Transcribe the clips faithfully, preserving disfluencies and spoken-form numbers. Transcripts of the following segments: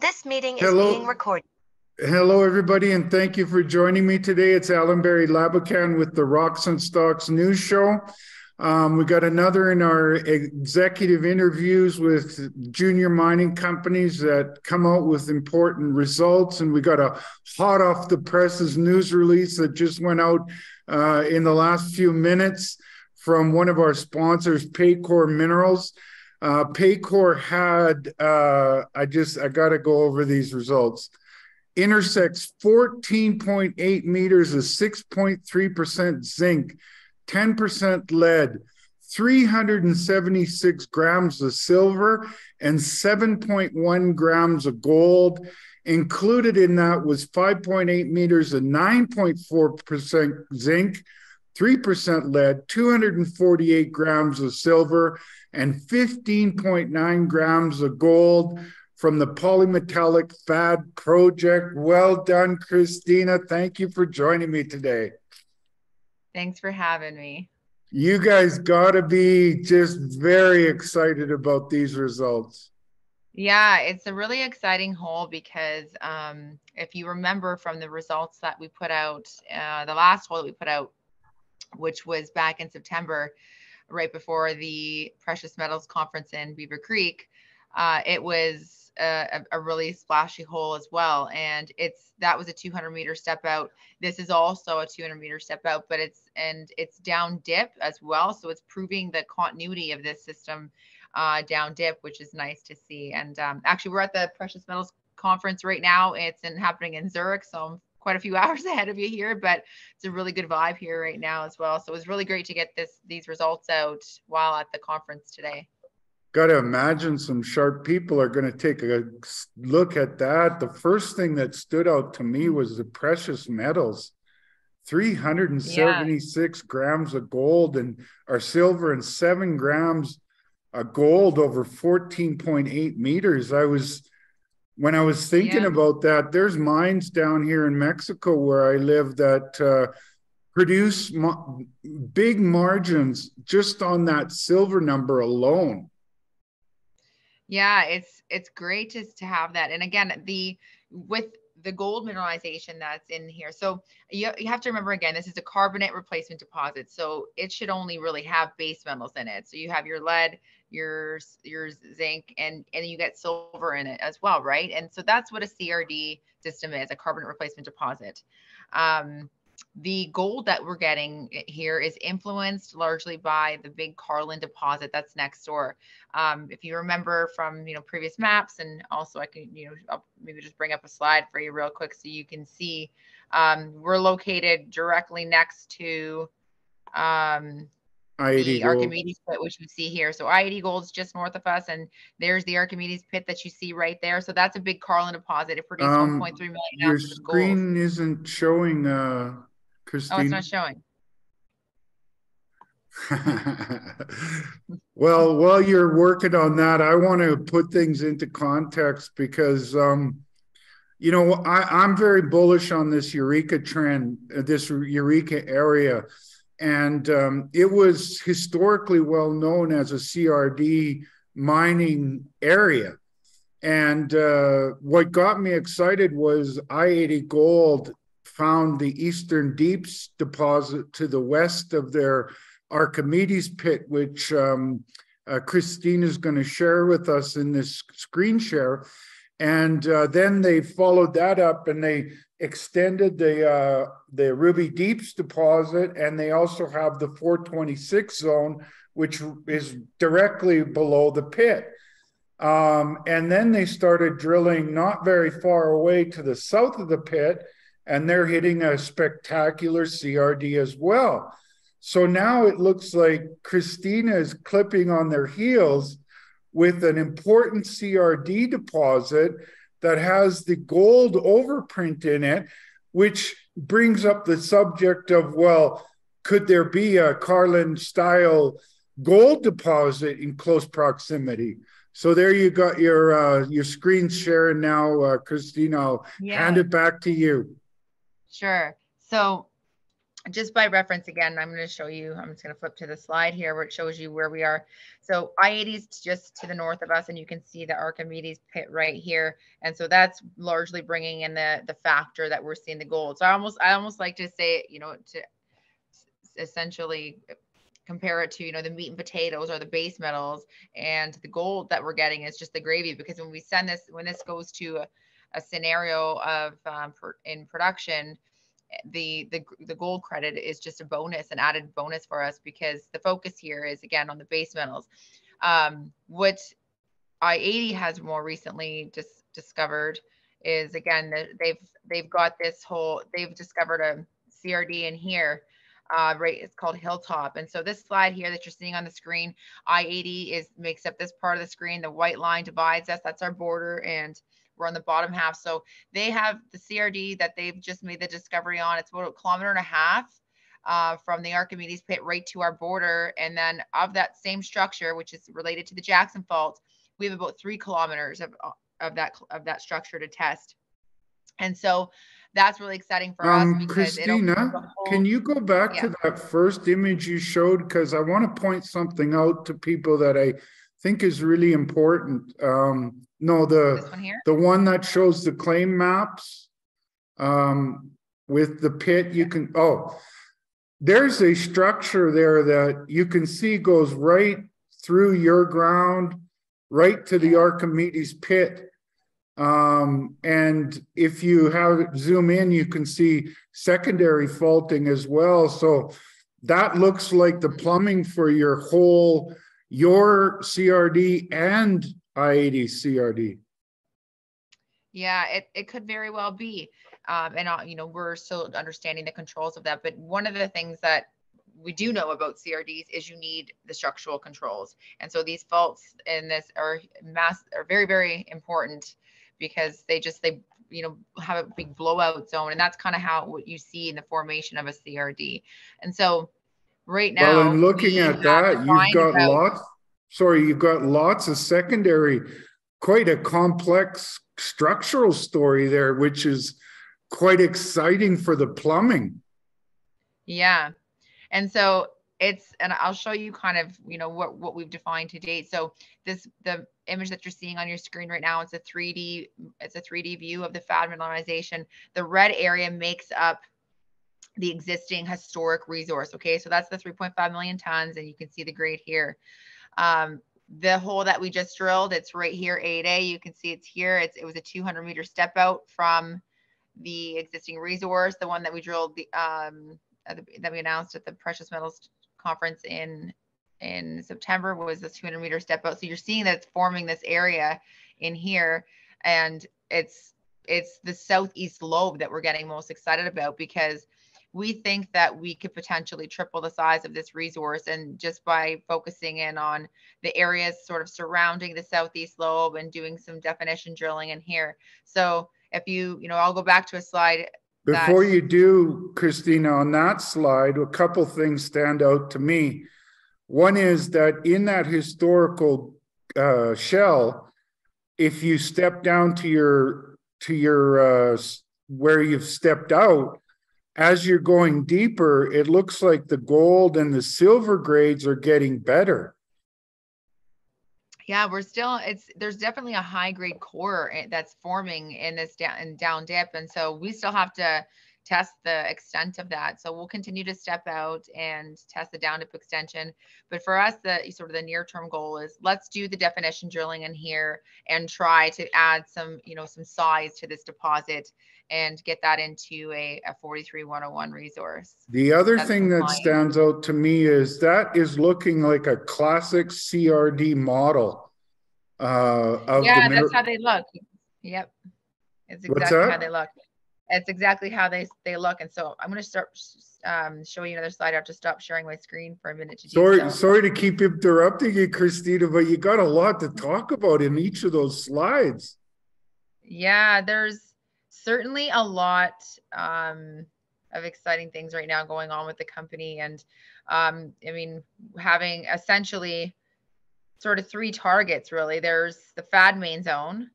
This meeting is Hello. being recorded. Hello, everybody, and thank you for joining me today. It's Allan Barry Laboucan with the Rocks and Stocks News Show. Um, we got another in our executive interviews with junior mining companies that come out with important results. And we got a hot off the presses news release that just went out uh, in the last few minutes from one of our sponsors, Paycore Minerals. Uh, Paycore had, uh, I just, I got to go over these results. Intersects fourteen point eight meters of six point three percent zinc, ten percent lead, three hundred seventy-six grams of silver, and seven point one grams of gold. Included in that was five point eight meters of nine point four percent zinc, three percent lead, two hundred forty-eight grams of silver, and fifteen point nine grams of gold from the Polymetallic F A D Project. Well done, Christina. Thank you for joining me today. Thanks for having me. You guys got to be just very excited about these results. Yeah, it's a really exciting hole because um, if you remember from the results that we put out, uh, the last hole that we put out, which was back in September, right before the Precious Metals Conference in Beaver Creek, uh, it was a, a really splashy hole as well. And it's, that was a two hundred meter step out. This is also a two hundred meter step out, but it's, and it's down dip as well. So it's proving the continuity of this system uh, down dip, which is nice to see. And um, actually we're at the Precious Metals Conference right now. It's in, happening in Zurich. So I'm quite a few hours ahead of you here, but it's a really good vibe here right now as well. So it was really great to get this these results out while at the conference today. Got to imagine some sharp people are going to take a look at that. The first thing that stood out to me was the precious metals, three hundred seventy-six yeah. grams of gold and or silver and seven grams of gold over fourteen point eight meters. I was When I was thinking yeah. about that, there's mines down here in Mexico where I live that uh, produce mo big margins just on that silver number alone. Yeah, it's it's great just to have that. And again, the with the gold mineralization that's in here. So you, you have to remember, again, this is a carbonate replacement deposit. So it should only really have base metals in it. So you have your lead, your your zinc, and and you get silver in it as well, right? And so that's what a C R D system is, a carbonate replacement deposit. Um, the gold that we're getting here is influenced largely by the big Carlin deposit that's next door. Um, if you remember from you know previous maps, and also I can you know I'll maybe just bring up a slide for you real quick so you can see. Um, we're located directly next to um, the Archimedes pit, which you see here. So I eighty Gold is just north of us, and there's the Archimedes pit that you see right there. So that's a big Carlin deposit. It produced um, one point three million ounces of gold. Your screen isn't showing, uh, Christine. Oh, it's not showing. Well, while you're working on that, I want to put things into context because, um, you know, I, I'm very bullish on this Eureka trend, uh, this Eureka area. And um, it was historically well known as a C R D mining area. And uh, what got me excited was I eighty Gold found the Eastern deeps deposit to the west of their Archimedes pit, which um, uh, Christine is going to share with us in this screen share. And uh, then they followed that up and they extended the uh, the Ruby deeps deposit, and they also have the four twenty-six zone, which is directly below the pit. Um, and then they started drilling not very far away to the south of the pit, and they're hitting a spectacular C R D as well. So now it looks like Christina is clipping on their heels with an important C R D deposit that has the gold overprint in it, which brings up the subject of, well, could there be a Carlin-style gold deposit in close proximity? So there you got your uh, your screen sharing now, uh, Christina. I'll yeah. hand it back to you. Sure. So just by reference again, I'm going to show you, I'm just going to flip to the slide here where it shows you where we are. So I eighty is just to the north of us, and you can see the Archimedes pit right here. And so that's largely bringing in the, the factor that we're seeing the gold. So I almost, I almost like to say, you know, to essentially compare it to, you know, the meat and potatoes or the base metals, and the gold that we're getting is just the gravy. Because when we send this, when this goes to a, a scenario of um, per, in production, the, the, the gold credit is just a bonus, an added bonus for us, because the focus here is again on the base metals. Um, what I eighty has more recently dis discovered is again, the, they've, they've got this whole, they've discovered a C R D in here, uh, right. It's called Hilltop. And so this slide here that you're seeing on the screen, I eighty is makes up this part of the screen. The white line divides us. That's our border. And we're on the bottom half. So they have the C R D that they've just made the discovery on. It's about a kilometer and a half uh, from the Archimedes pit right to our border. And then of that same structure, which is related to the Jackson fault, we have about three kilometers of, of that of that structure to test. And so that's really exciting for um, us. Because Christina, whole, can you go back yeah. to that first image you showed? Because I want to point something out to people that I think is really important. Um, No, the one the one that shows the claim maps um, with the pit. You can oh, there's a structure there that you can see goes right through your ground, right to the Archimedes pit. Um, and if you have zoom in, you can see secondary faulting as well. So that looks like the plumbing for your whole your C R D and I eighty C R D. Yeah, it, it could very well be. Um, and, uh, you know, we're still understanding the controls of that. But one of the things that we do know about C R Ds is you need the structural controls. And so these faults in this are mass are very, very important, because they just, they, you know, have a big blowout zone. And that's kind of how what you see in the formation of a C R D. And so right now, well, and looking at that, you've got lots. Sorry, you've got lots of secondary, quite a complex structural story there, which is quite exciting for the plumbing. Yeah. And so it's, and I'll show you kind of, you know, what, what we've defined to date. So this, the image that you're seeing on your screen right now, it's a three D, it's a three D view of the F A D mineralization. The red area makes up the existing historic resource. Okay. So that's the three point five million tons. And you can see the grade here. Um, the hole that we just drilled, it's right here, eight A. You can see it's here. It's, it was a two hundred meter step out from the existing resource. The one that we drilled, the, um, the, that we announced at the Precious Metals Conference in in September was this two hundred meter step out. So you're seeing that it's forming this area in here, and it's it's the southeast lobe that we're getting most excited about, because we think that we could potentially triple the size of this resource, and just by focusing in on the areas sort of surrounding the southeast lobe and doing some definition drilling in here. So if you, you know, I'll go back to a slide. Before you do, Christina, on that slide, a couple things stand out to me. One is that in that historical uh, shell, if you step down to your, to your, uh, where you've stepped out, as you're going deeper, it looks like the gold and the silver grades are getting better. Yeah, we're still, it's, there's definitely a high grade core that's forming in this down, in down dip. And so we still have to test the extent of that. So we'll continue to step out and test the down dip extension. But for us, the sort of the near term goal is let's do the definition drilling in here and try to add some, you know, some size to this deposit and get that into a, a forty-three one oh one resource. The other That's thing compliant. That stands out to me is that is looking like a classic C R D model. Uh, of yeah, the that's how they look. Yep. It's exactly how they look. It's exactly how they, they look. And so I'm going to start um, showing you another slide. I have to stop sharing my screen for a minute. To sorry, do so. sorry to keep interrupting you, Christina, but you got a lot to talk about in each of those slides. Yeah, there's certainly a lot um, of exciting things right now going on with the company. And um, I mean, having essentially sort of three targets, really. There's the F A D main zone,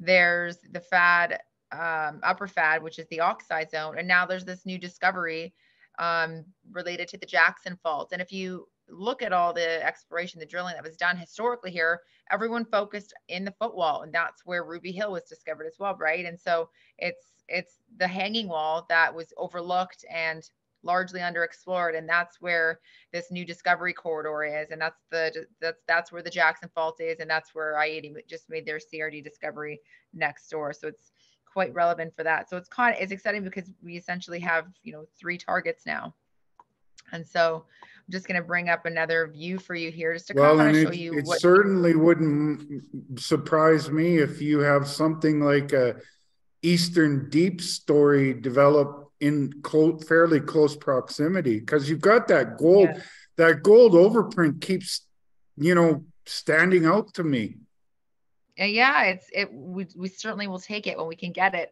there's the F A D um, upper F A D, which is the oxide zone. And now there's this new discovery um, related to the Jackson fault. And if you look at all the exploration, the drilling that was done historically here, everyone focused in the footwall, and that's where Ruby Hill was discovered as well, right? And so it's it's the hanging wall that was overlooked and largely underexplored, and that's where this new discovery corridor is, and that's the that's that's where the Jackson fault is, and that's where I eighty just made their C R D discovery next door. So it's quite relevant for that. So it's kind of, it's exciting because we essentially have, you know, three targets now. And so I'm just going to bring up another view for you here just to well, kind of show it, you. It what certainly wouldn't surprise me if you have something like a Eastern deep story develop in clo fairly close proximity, because you've got that gold, yeah. that gold overprint keeps, you know, standing out to me. Yeah, it's it. We, we certainly will take it when we can get it.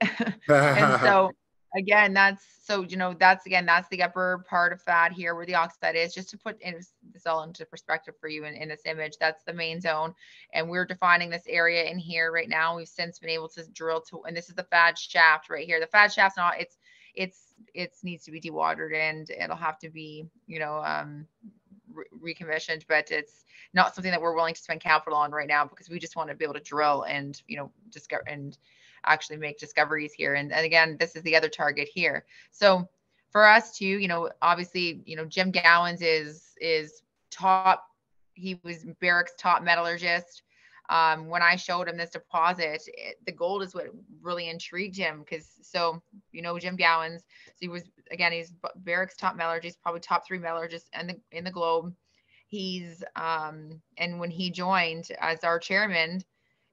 And so. Again, that's, so, you know, that's, again, that's the upper part of FAD here where the oxide is, just to put in, this all into perspective for you in, in this image. That's the main zone. And we're defining this area in here right now. We've since been able to drill to, and this is the FAD shaft right here. The FAD shaft's not, it's, it's, it's needs to be dewatered and it'll have to be, you know, um, re recommissioned, but it's not something that we're willing to spend capital on right now because we just want to be able to drill and, you know, discover and actually make discoveries here. And, and again, this is the other target here. So for us to, you know, obviously, you know, Jim Gowans is, is top, he was Barrick's top metallurgist. Um, when I showed him this deposit, it, the gold is what really intrigued him because, so, you know, Jim Gowans, so he was, again, he's Barrick's top metallurgist, probably top three metallurgists in the, in the globe. He's, um, and when he joined as our chairman,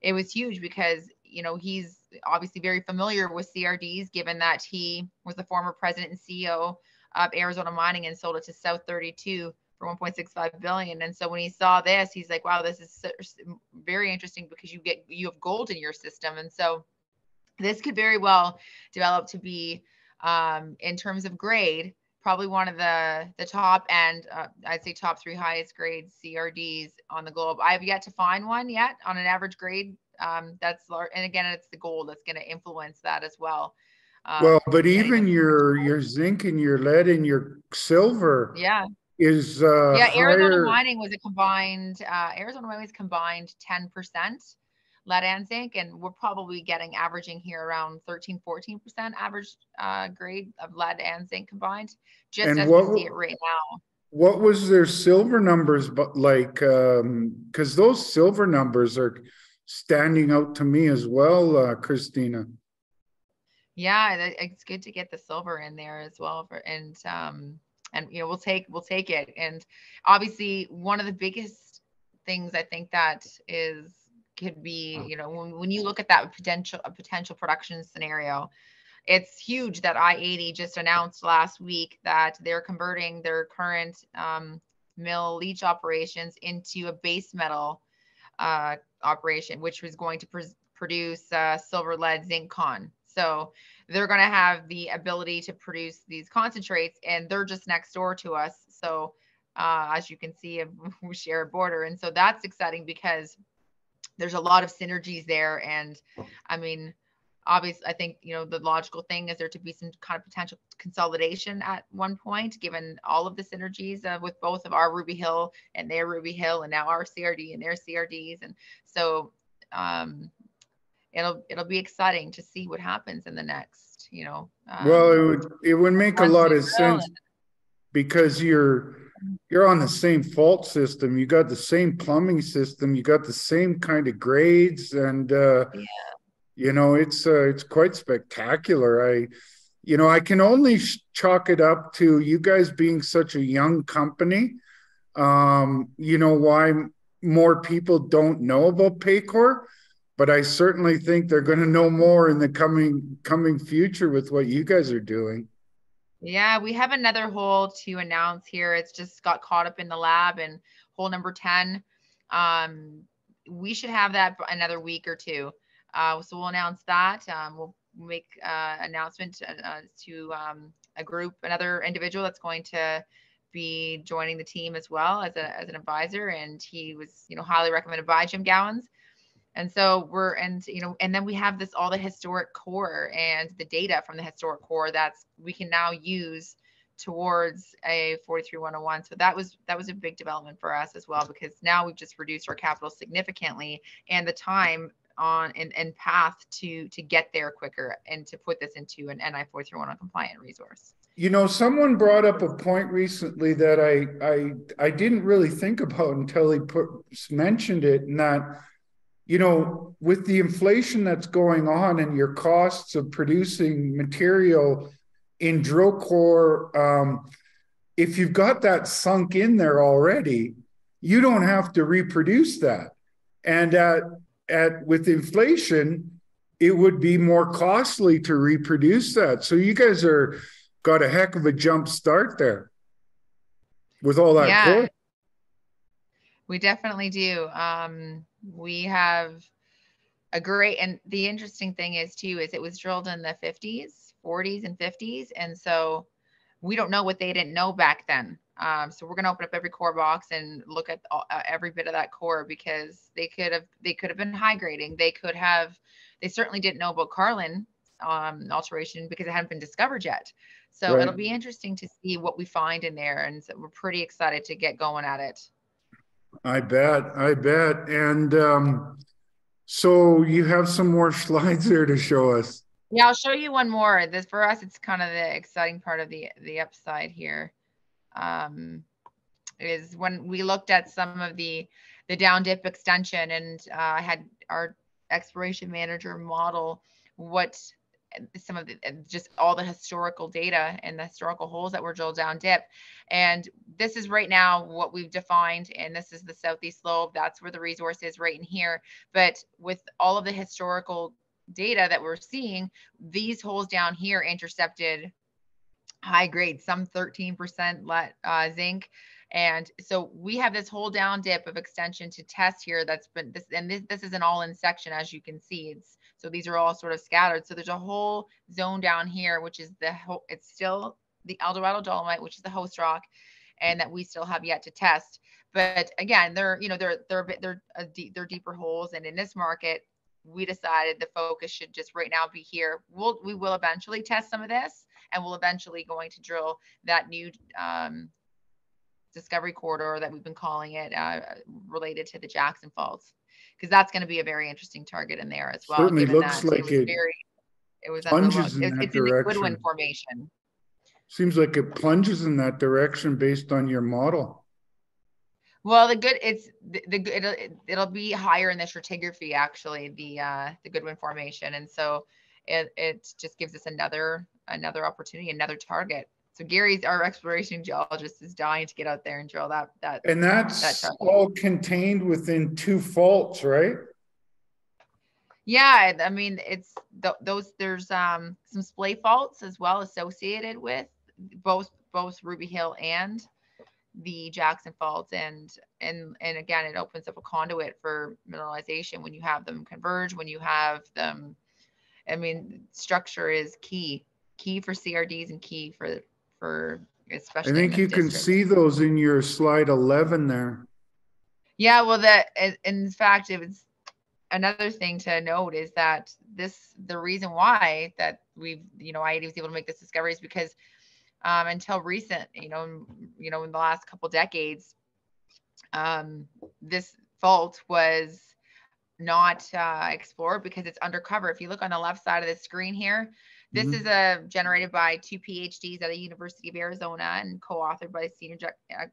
it was huge because, you know, he's obviously very familiar with C R Ds, given that he was the former president and C E O of Arizona Mining and sold it to South thirty-two for one point six five billion dollars. And so when he saw this, he's like, wow, this is so, very interesting because you get, you have gold in your system. And so this could very well develop to be, um, in terms of grade, probably one of the, the top end, uh, I'd say top three highest grade C R Ds on the globe. I've yet to find one yet on an average grade. Um, that's large. And again, it's the gold that's going to influence that as well. Um, well, but even your, your zinc and your lead and your silver. Yeah. Is, uh, yeah. Arizona higher. Mining was a combined, uh, Arizona Mining was combined ten percent lead and zinc. And we're probably getting averaging here around thirteen, fourteen percent average, uh, grade of lead and zinc combined, just and as what, we see it right now. What was their silver numbers? But like, um, cause those silver numbers are standing out to me as well, uh, Christina. Yeah, it's good to get the silver in there as well, for, and um, and you know, we'll take we'll take it. And obviously, one of the biggest things I think that is could be, you know, when when you look at that potential a potential production scenario, it's huge that I eighty just announced last week that they're converting their current um, mill leach operations into a base metal uh, operation, which was going to pr produce uh, silver, lead, zinc, con. So they're going to have the ability to produce these concentrates, and they're just next door to us. So uh, as you can see, we share a border. And so that's exciting because there's a lot of synergies there. And I mean, obviously, I think, you know, the logical thing is there to be some kind of potential consolidation at one point, given all of the synergies uh, with both of our Ruby Hill and their Ruby Hill, and now our C R D and their C R Ds. And so um, it'll it'll be exciting to see what happens in the next, you know. Um, well, it would it would make a lot of sense because you're you're on the same fault system. You got the same plumbing system. You got the same kind of grades, and uh, yeah. You know, it's uh, it's quite spectacular. I. You know, I can only chalk it up to you guys being such a young company. Um, you know, why more people don't know about Paycore, but I certainly think they're going to know more in the coming coming future with what you guys are doing. Yeah, we have another hole to announce here. It's just got caught up in the lab, and hole number ten. Um, we should have that another week or two. Uh, so we'll announce that. Um, we'll make uh announcement to, uh, to um a group, another individual that's going to be joining the team as well as a as an advisor, and he was, you know, highly recommended by Jim Gowans. And so we're, and you know, and then we have this, all the historic core and the data from the historic core that's we can now use towards a forty-three one oh one. So that was that was a big development for us as well, because now we've just reduced our capital significantly and the time on and, and path to to get there quicker and to put this into an N I forty-three one oh one compliant resource. You know, someone brought up a point recently that I I I didn't really think about until he put mentioned it, and that, you know, with the inflation that's going on and your costs of producing material in drill core, um, if you've got that sunk in there already, you don't have to reproduce that. And at, at with inflation, it would be more costly to reproduce that. So you guys are got a heck of a jump start there with all that. Yeah, coal. We definitely do. Um, we have a great, and the interesting thing is too, is it was drilled in the fifties, forties and fifties. And so we don't know what they didn't know back then. Um, so we're going to open up every core box and look at all, uh, every bit of that core, because they could have, they could have been high grading. They could have, they certainly didn't know about Carlin um, alteration because it hadn't been discovered yet. So right. It'll be interesting to see what we find in there. And so we're pretty excited to get going at it. I bet. I bet. And um, so you have some more slides there to show us. Yeah, I'll show you one more. This for us, it's kind of the exciting part of the the upside here. Um, is when we looked at some of the the down dip extension, and I uh, had our exploration manager model what some of the just all the historical data and the historical holes that were drilled down dip. And this is right now what we've defined, and this is the southeast lobe. That's where the resource is right in here. But with all of the historical data that we're seeing, these holes down here intercepted high grade, some thirteen percent uh, zinc. And so we have this whole down dip of extension to test here. That's been this, and this, this is an all in section, as you can see. It's, so these are all sort of scattered. So there's a whole zone down here, which is the whole, it's still the Eldorado dolomite, which is the host rock, and that we still have yet to test. But again, they're, you know, they're, they're a bit, they're a deep, they're deeper holes. And in this market, we decided the focus should just right now be here. We'll, we will eventually test some of this, and we'll eventually going to drill that new um, discovery corridor that we've been calling it, uh, related to the Jackson faults, because that's going to be a very interesting target in there as well. Certainly looks like it was it, very, it was plunges in that it's direction. In the Goodwin formation. Seems like it plunges in that direction based on your model. Well, the good it's the, the it'll, it'll be higher in the stratigraphy, actually, the uh, the Goodwin formation, and so it it just gives us another another opportunity, another target. So Gary's, our exploration geologist, is dying to get out there and drill that that. And that's that target. All contained within two faults, right? Yeah, I mean it's th those. There's um, some splay faults as well associated with both both Ruby Hill and the Jackson faults, and and and again, it opens up a conduit for mineralization when you have them converge, when you have them. I mean, structure is key key for C R Ds and key for for especially. I think you district. Can see those in your slide eleven there. Yeah, well, that in fact, it was another thing to note is that this the reason why that we've you know I was able to make this discovery is because. Um, until recent, you know, you know, in the last couple decades, um, this fault was not uh, explored because it's undercover. If you look on the left side of the screen here, this mm-hmm. is a, generated by two PhDs at the University of Arizona and co-authored by senior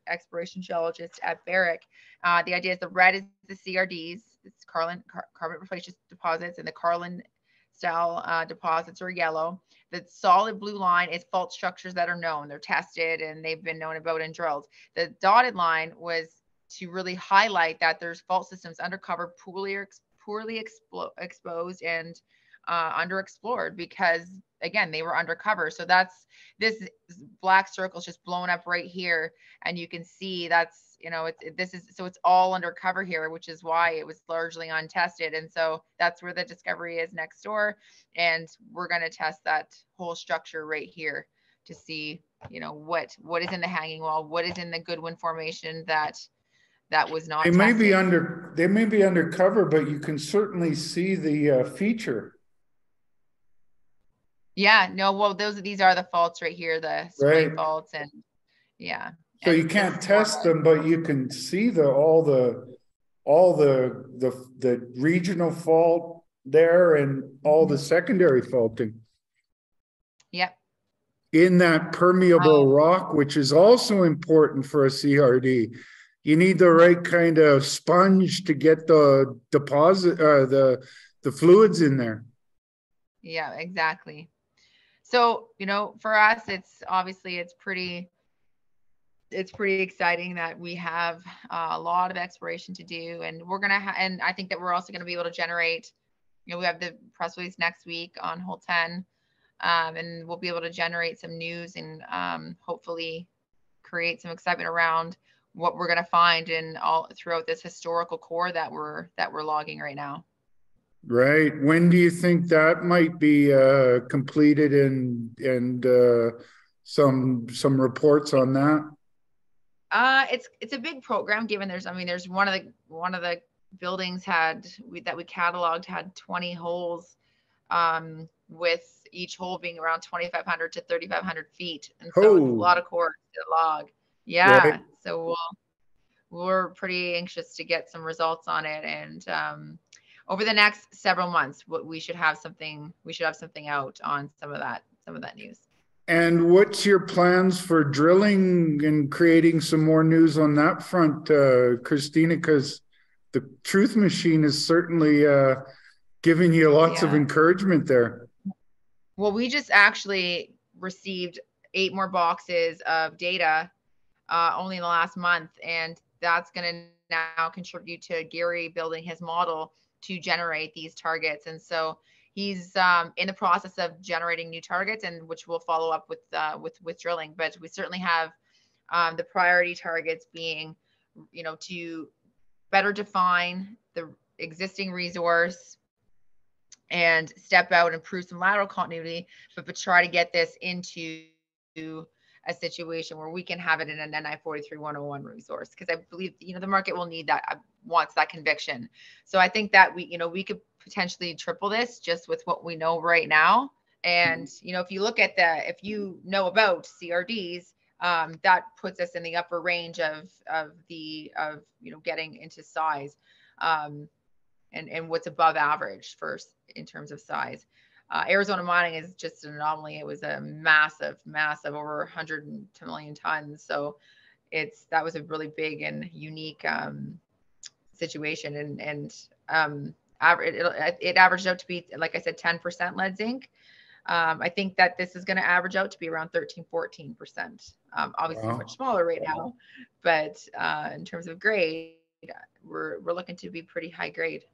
exploration geologist at Barrick. Uh, the idea is the red is the C R Ds, it's Carlin, car carbon reflection deposits, and the Carlin style uh, deposits are yellow. The solid blue line is fault structures that are known, they're tested, and they've been known about and drilled. The dotted line was to really highlight that there's fault systems undercover, poorly, poorly expo exposed and uh, underexplored because, again, they were undercover. So that's this black circle is just blown up right here, and you can see that's you know it's it, this is so it's all undercover here, which is why it was largely untested. And so that's where the discovery is next door, and we're going to test that whole structure right here to see you know what what is in the hanging wall, what is in the Goodwin formation that that was not. They may tested. be under they may be undercover, but you can certainly see the uh, feature. Yeah, no, well, those these are the faults right here, the spray right. faults, and yeah. So and you can't test them, but you can see the all the all the the the regional fault there and all the secondary faulting. Yep. In that permeable um, rock, which is also important for a C R D. You need the right kind of sponge to get the deposit, uh, the the fluids in there. Yeah, exactly. So, you know, for us, it's obviously it's pretty, it's pretty exciting that we have uh, a lot of exploration to do, and we're gonna ha and I think that we're also gonna be able to generate. You know, we have the press release next week on hole ten, um, and we'll be able to generate some news and um, hopefully create some excitement around what we're going to find in all throughout this historical core that we're that we're logging right now. Right. When do you think that might be uh, completed and and uh, some some reports on that? Uh, it's it's a big program. Given there's I mean there's one of the one of the buildings had we, that we cataloged had twenty holes, um, with each hole being around twenty-five hundred to thirty-five hundred feet, and so oh. it's a lot of core to log. Yeah. Right. So we'll, we're pretty anxious to get some results on it, and um, over the next several months, we should have something. We should have something out on some of that, some of that news. And what's your plans for drilling and creating some more news on that front, uh, Christina? Because the Truth Machine is certainly uh, giving you lots yeah. of encouragement there. Well, we just actually received eight more boxes of data. Uh, only in the last month, and that's going to now contribute to Gary building his model to generate these targets. And so he's um, in the process of generating new targets, and which we'll follow up with uh, with with drilling. But we certainly have um, the priority targets being, you know, to better define the existing resource and step out and prove some lateral continuity, but but try to get this into a situation where we can have it in an N I forty-three one oh one resource, because I believe, you know, the market will need that, wants that conviction. So I think that we, you know, we could potentially triple this just with what we know right now. And, you know, if you look at the, if you know about C R Ds, um, that puts us in the upper range of, of the, of, you know, getting into size, um, and, and what's above average first in terms of size. Uh, Arizona Mining is just an anomaly. It was a massive, massive, over one hundred ten million tons. So it's, that was a really big and unique um, situation. And, and um, aver it, it averaged out to be, like I said, ten percent lead zinc. Um, I think that this is going to average out to be around thirteen, fourteen percent. Um, obviously wow. much smaller right now, but uh, in terms of grade, we're, we're looking to be pretty high grade.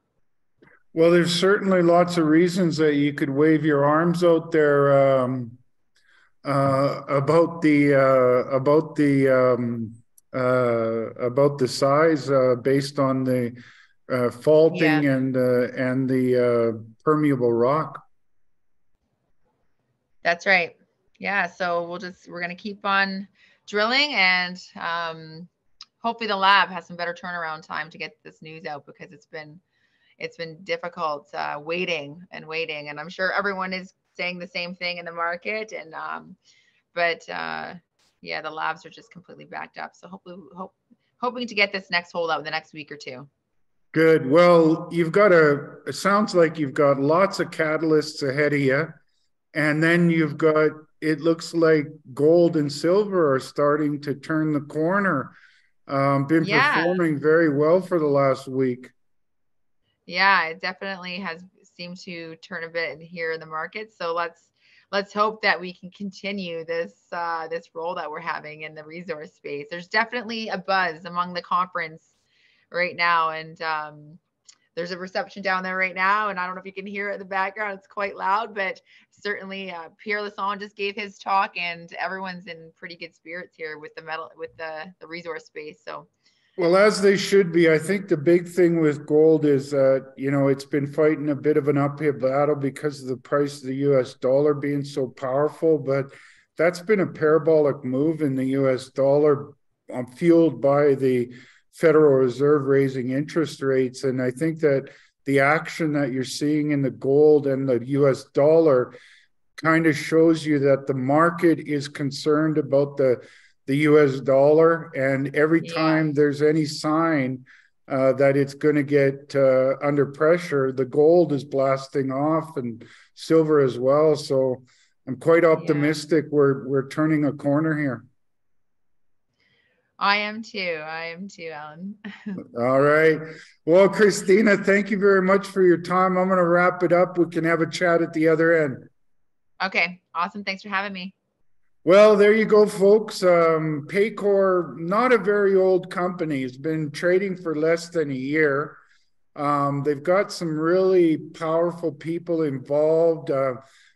Well, there's certainly lots of reasons that you could wave your arms out there um, uh, about the uh, about the um, uh, about the size uh, based on the uh, faulting yeah. and uh, and the uh, permeable rock. That's right. Yeah. So we'll just we're gonna keep on drilling, and um, hopefully the lab has some better turnaround time to get this news out, because it's been. It's been difficult uh, waiting and waiting, and I'm sure everyone is saying the same thing in the market. And um, but uh, yeah, the labs are just completely backed up. So hopefully, hope, hoping to get this next hold out in the next week or two. Good. Well, you've got a. It sounds like you've got lots of catalysts ahead of you, and then you've got. It looks like gold and silver are starting to turn the corner. Um, been yeah. performing very well for the last week. Yeah, it definitely has seemed to turn a bit here in the market. So let's let's hope that we can continue this uh, this role that we're having in the resource space. There's definitely a buzz among the conference right now, and um, there's a reception down there right now. And I don't know if you can hear it in the background; it's quite loud. But certainly, uh, Pierre Lassonde just gave his talk, and everyone's in pretty good spirits here with the metal with the the resource space. So. Well, as they should be. I think the big thing with gold is that, you know, it's been fighting a bit of an uphill battle because of the price of the U S dollar being so powerful, but that's been a parabolic move in the U S dollar um, fueled by the Federal Reserve raising interest rates. And I think that the action that you're seeing in the gold and the U S dollar kind of shows you that the market is concerned about the the U S dollar, and every yeah. time there's any sign uh, that it's going to get uh, under pressure, the gold is blasting off and silver as well. So I'm quite optimistic yeah. we're we're turning a corner here. I am too. I am too, Allan. All right. Well, Christina, thank you very much for your time. I'm going to wrap it up. We can have a chat at the other end. Okay. Awesome. Thanks for having me. Well, there you go, folks. Um, Paycore, not a very old company. It's been trading for less than a year. Um, they've got some really powerful people involved, uh,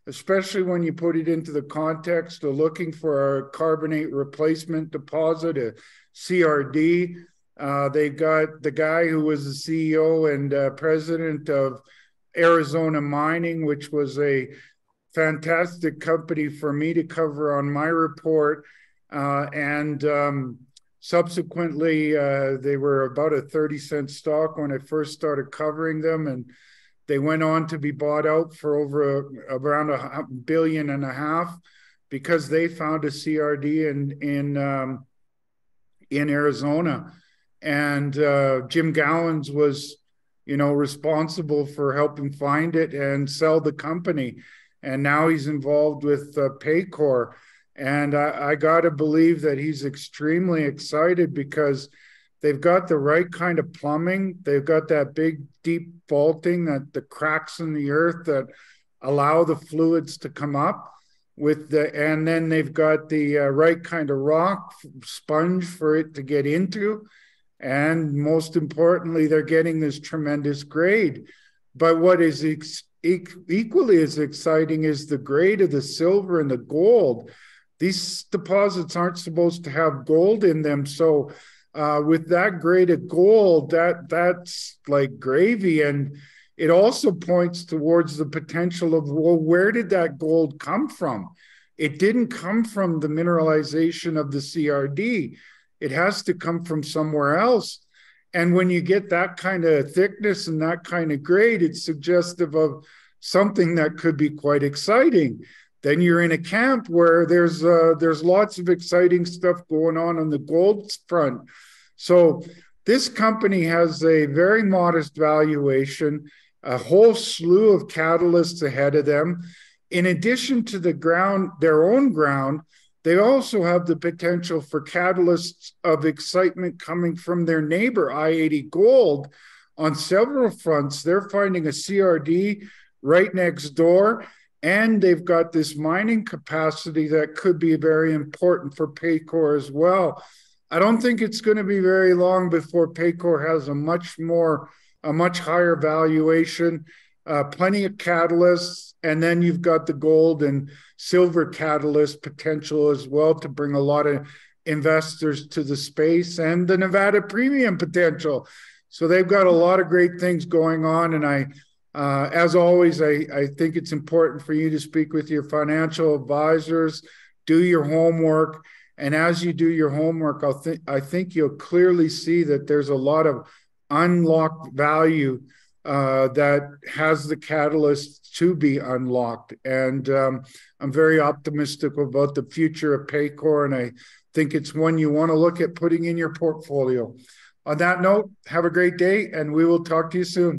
especially when you put it into the context of looking for a carbonate replacement deposit, a C R D. Uh, they've got the guy who was the C E O and uh, president of Arizona Mining, which was a fantastic company for me to cover on my report. Uh, and um, subsequently, uh, they were about a thirty cent stock when I first started covering them. And they went on to be bought out for over a, around a billion and a half because they found a C R D in in um, in Arizona, and uh, Jim Gowans was, you know, responsible for helping find it and sell the company, and now he's involved with uh, Paycore, and I, I got to believe that he's extremely excited because they've got the right kind of plumbing. They've got that big, deep vaulting, that the cracks in the earth that allow the fluids to come up with the, and then they've got the uh, right kind of rock sponge for it to get into. And most importantly, they're getting this tremendous grade. But what is ex e equally as exciting is the grade of the silver and the gold. These deposits aren't supposed to have gold in them. So Uh, with that grade of gold, that that's like gravy. And it also points towards the potential of, well, where did that gold come from? It didn't come from the mineralization of the C R D. It has to come from somewhere else. And when you get that kind of thickness and that kind of grade, it's suggestive of something that could be quite exciting. Then you're in a camp where there's uh, there's lots of exciting stuff going on on the gold front. So this company has a very modest valuation, a whole slew of catalysts ahead of them. In addition to the ground, their own ground, they also have the potential for catalysts of excitement coming from their neighbor, I eighty Gold, on several fronts. They're finding a C R D right next door, and they've got this mining capacity that could be very important for Paycore as well. I don't think it's going to be very long before Paycore has a much more, a much higher valuation, uh, plenty of catalysts, and then you've got the gold and silver catalyst potential as well to bring a lot of investors to the space, and the Nevada premium potential. So they've got a lot of great things going on, and I Uh, as always, I, I think it's important for you to speak with your financial advisors, do your homework, and as you do your homework, I'll th I think you'll clearly see that there's a lot of unlocked value uh, that has the catalyst to be unlocked, and um, I'm very optimistic about the future of Paycore, and I think it's one you want to look at putting in your portfolio. On that note, have a great day, and we will talk to you soon.